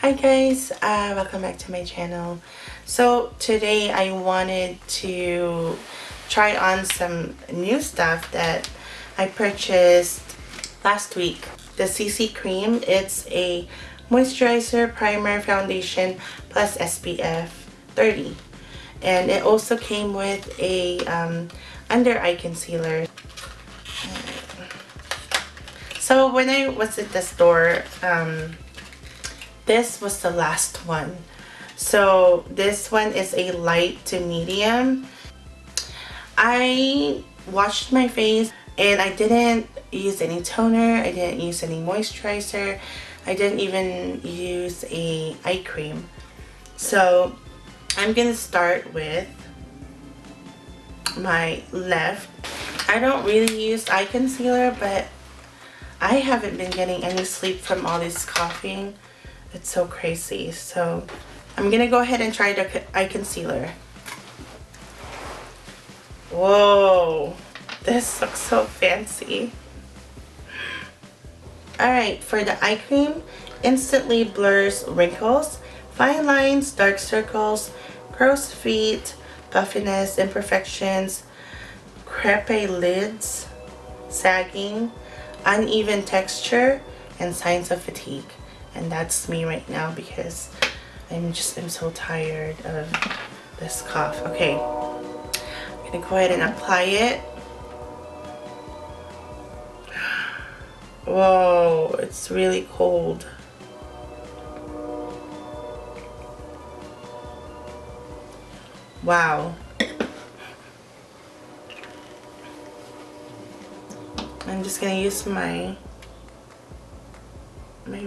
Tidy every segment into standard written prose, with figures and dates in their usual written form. Hi guys, welcome back to my channel. So today I wanted to try on some new stuff that I purchased last week. The CC cream, it's a moisturizer, primer, foundation plus SPF 30, and it also came with a under eye concealer. So when I was at the store, this was the last one. So this one is a light to medium. I washed my face and I didn't use any toner. I didn't use any moisturizer. I didn't even use a eye cream. So I'm gonna start with my left. I don't really use eye concealer, but I haven't been getting any sleep from all this coughing. It's so crazy. So I'm gonna go ahead and try the eye concealer. Whoa, this looks so fancy. Alright, for the eye cream, instantly blurs wrinkles, fine lines, dark circles, crow's feet, puffiness, imperfections, crepe lids, sagging, uneven texture, and signs of fatigue. And that's me right now because I'm so tired of this cough. Okay, I'm gonna go ahead and apply it. Whoa, it's really cold. Wow. I'm just gonna use my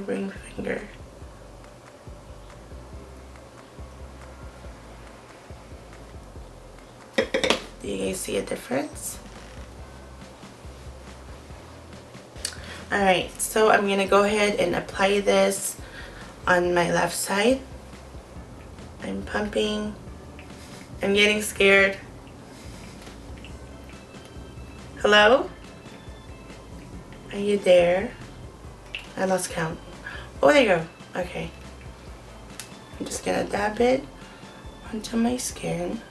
ring finger. Do you guys see a difference? Alright, so I'm gonna go ahead and apply this on my left side. I'm pumping. I'm getting scared. Hello? Are you there? I lost count. Oh, there you go. Okay. I'm just gonna dab it onto my skin.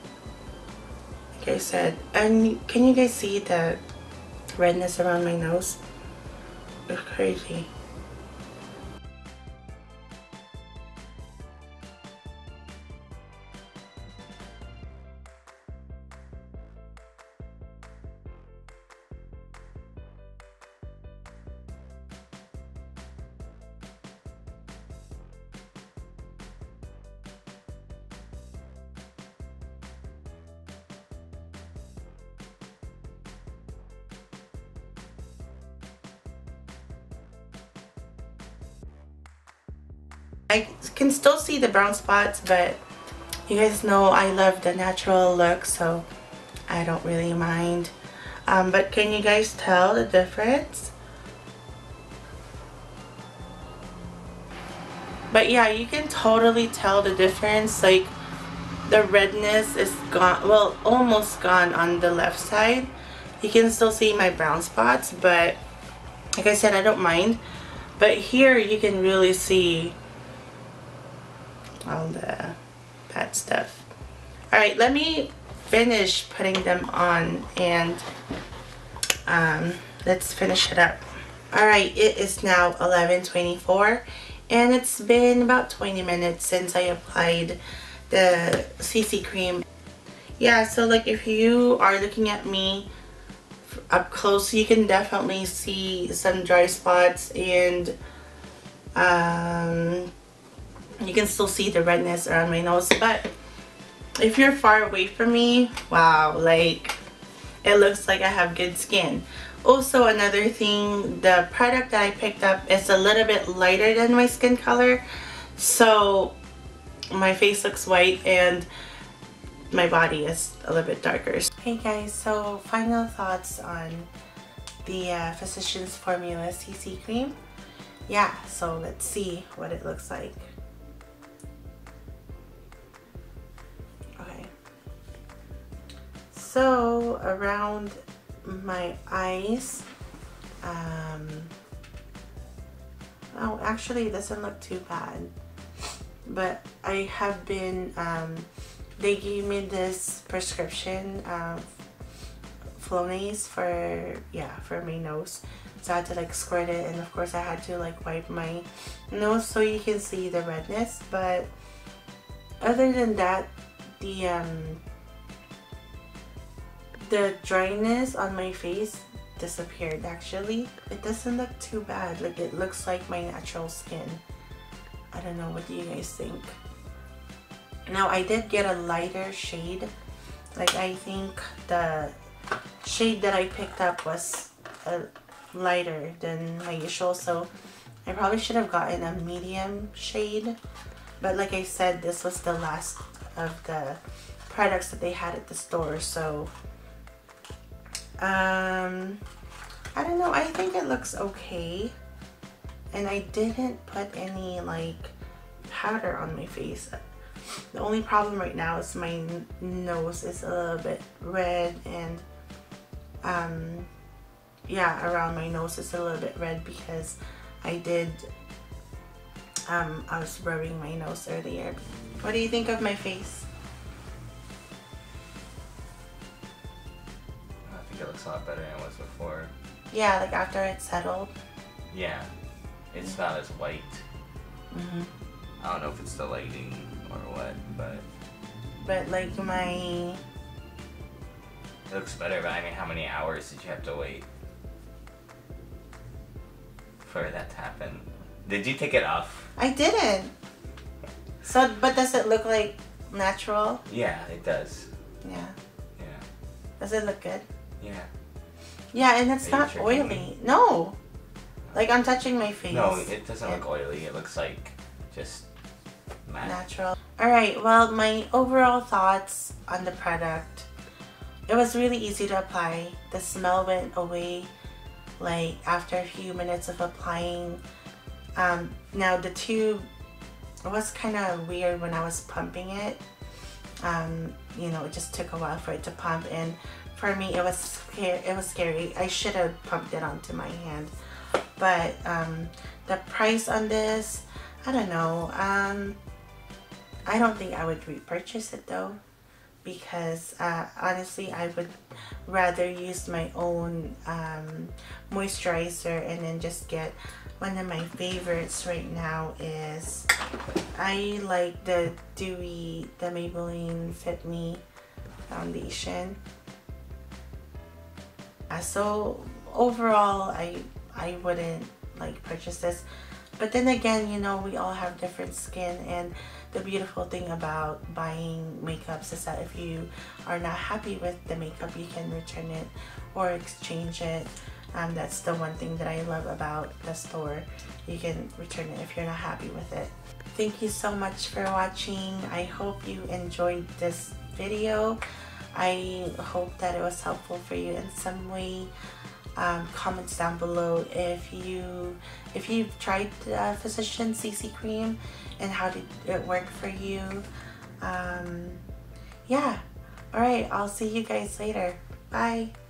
Like I said, and can you guys see the redness around my nose? It's crazy. I can still see the brown spots, but you guys know I love the natural look, so I don't really mind. But can you guys tell the difference? But yeah, you can totally tell the difference. Like, the redness is gone, well, almost gone on the left side. You can still see my brown spots, but like I said, I don't mind. But here you can really see all the bad stuff. Alright, let me finish putting them on and let's finish it up. Alright, it is now 11:24 and it's been about 20 minutes since I applied the CC cream. Yeah, so like if you are looking at me up close, you can definitely see some dry spots and you can still see the redness around my nose. But if you're far away from me, wow, like it looks like I have good skin. Also, another thing, the product that I picked up is a little bit lighter than my skin color, so my face looks white and my body is a little bit darker. Hey guys, so final thoughts on the Physicians Formula CC cream. Yeah, so let's see what it looks like. So around my eyes, oh, actually it doesn't look too bad. but I have been, they gave me this prescription Flonase for my nose, so I had to like squirt it, and of course I had to like wipe my nose so you can see the redness. But other than that, the dryness on my face disappeared. Actually, it doesn't look too bad. Like, it looks like my natural skin. I don't know, what do you guys think? Now I did get a lighter shade. Like, I think the shade that I picked up was lighter than my usual, so I probably should have gotten a medium shade. But like I said, this was the last of the products that they had at the store, so I don't know, I think it looks okay. And I didn't put any like powder on my face. The only problem right now is my nose is a little bit red, and yeah, around my nose is a little bit red because I did I was rubbing my nose earlier. What do you think of my face? I think it looks a lot better than it was before. Yeah, like after it settled. Yeah, it's not as white. Mm-hmm. I don't know if it's the lighting or what, but like my... It looks better, but I mean, how many hours did you have to wait for that to happen? Did you take it off? I didn't. So, but does it look like natural? Yeah, it does. Yeah. Yeah. Does it look good? Yeah. Yeah, and it's not oily. Me? No. Like, I'm touching my face. No, it doesn't look oily. It looks like just matte. Natural. Alright, well, my overall thoughts on the product. It was really easy to apply. The smell went away like after a few minutes of applying. Now the tube was kind of weird when I was pumping it. You know, it just took a while for it to pump, and for me it was scary. I should have pumped it onto my hand. But the price on this, I don't know. I don't think I would repurchase it though, because honestly I would rather use my own moisturizer. And then just get one of my favorites right now is, I like the dewy, the Maybelline Fit Me Foundation. So overall I wouldn't like purchase this, but then again, you know, we all have different skin, and the beautiful thing about buying makeups is that if you are not happy with the makeup, you can return it or exchange it. That's the one thing that I love about the store. You can return it if you're not happy with it. Thank you so much for watching. I hope you enjoyed this video. I hope that it was helpful for you in some way. Comments down below if you've tried Physicians CC cream and how did it work for you. Yeah, all right, I'll see you guys later. Bye.